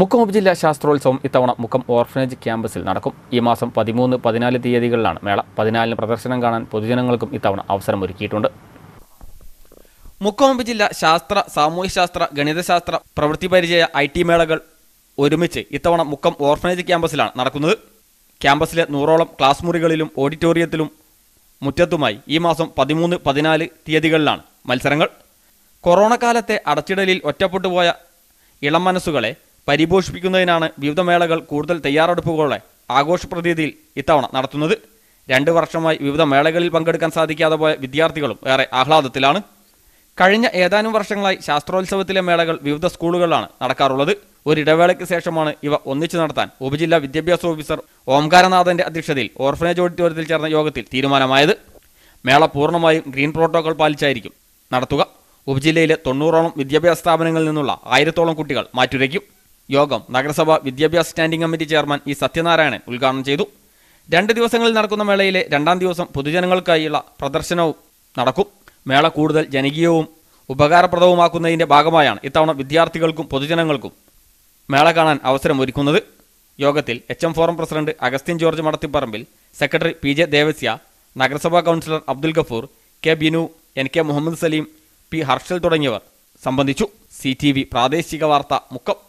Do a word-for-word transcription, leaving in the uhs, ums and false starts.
മുക്കം ഉപജില്ലാ ശാസ്ത്രോത്സവം ഇത്തവണ മുക്കം ഓർഫനേജ് ക്യാമ്പസിൽ നടക്കും. ഈ മാസം പതിമൂന്ന് പതിനാല് തീയതികളിലാണ് മേള. പതിനാലിന് പ്രദർശനം കാണാൻ പൊതുജനങ്ങൾക്കും ഇത്തവണ അവസരമൊരുക്കിയിട്ടുണ്ട്. മുക്കം ഉപജില്ലാ ശാസ്ത്ര, സാമൂഹ്യശാസ്ത്ര, ഗണിതശാസ്ത്ര, പ്രവൃത്തി പരിചയ, ഐ ടി മേളകൾ ഒരുമിച്ച് ഇത്തവണ മുക്കം ഓർഫനേജ് ക്യാമ്പസിലാണ് നടക്കുന്നത്. ക്യാമ്പസിലെ നൂറോളം ക്ലാസ് മുറികളിലും ഓഡിറ്റോറിയത്തിലും മുറ്റത്തുമായി ഈ മാസം പതിമൂന്ന് പതിനാല് തീയതികളിലാണ് മത്സരങ്ങൾ. കൊറോണ കാലത്തെ അടച്ചിടലിൽ ഒറ്റപ്പെട്ടുപോയ ഇളം മനസ്സുകളെ പരിപോഷിപ്പിക്കുന്നതിനാണ് വിവിധ മേളകൾ കൂടുതൽ തയ്യാറെടുപ്പുകളോടെ ആഘോഷപ്രതീതിയിൽ ഇത്തവണ നടത്തുന്നത്. രണ്ട് വർഷമായി വിവിധ മേളകളിൽ പങ്കെടുക്കാൻ സാധിക്കാതെ പോയ വിദ്യാർത്ഥികളും ഏറെ ആഹ്ലാദത്തിലാണ്. കഴിഞ്ഞ ഏതാനും വർഷങ്ങളായി ശാസ്ത്രോത്സവത്തിലെ മേളകൾ വിവിധ സ്കൂളുകളിലാണ് നടക്കാറുള്ളത്. ഒരിടവേളയ്ക്ക് ശേഷമാണ് ഇവ ഒന്നിച്ചു നടത്താൻ ഉപജില്ലാ വിദ്യാഭ്യാസ ഓഫീസർ ഓംകാരനാഥന്റെ അധ്യക്ഷതയിൽ ഓർഫനേജ് ഓഡിറ്റോറിയത്തിൽ ചേർന്ന യോഗത്തിൽ തീരുമാനമായത്. മേള പൂർണ്ണമായും ഗ്രീൻ പ്രോട്ടോകോൾ പാലിച്ചായിരിക്കും നടത്തുക. ഉപജില്ലയിലെ തൊണ്ണൂറോളം വിദ്യാഭ്യാസ സ്ഥാപനങ്ങളിൽ നിന്നുള്ള ആയിരത്തോളം കുട്ടികൾ മാറ്റുരയ്ക്കും. യോഗം നഗരസഭ വിദ്യാഭ്യാസ standing committee chairman E Sathyanarayanan ഉദ്ഘാടനം ചെയ്തു. രണ്ട് ദിവസങ്ങളിൽ നടക്കുന്ന മേളയിലെ രണ്ടാം ദിവസം പൊതുജനങ്ങൾക്കായുള്ള പ്രദർശനവും നടക്കും. മേള കൂടുതൽ ജനകീയവും ഉപകാരപ്രദവുമാക്കുന്നതിൻ്റെ ഭാഗമായാണ് ഇത്തവണ വിദ്യാർത്ഥികൾക്കും പൊതുജനങ്ങൾക്കും മേള കാണാൻ അവസരമൊരുക്കുന്നത്. യോഗത്തിൽ H M forum president Augustine George Madathipparambil, secretary P J Devasya, നഗരസഭാ councillor Abdul Gafoor, K Binu, N K Muhammad Saleem, P Harshal തുടങ്ങിയവർ സംബന്ധിച്ചു. സി ടി വി പ്രാദേശിക വാർത്ത മുക്കം.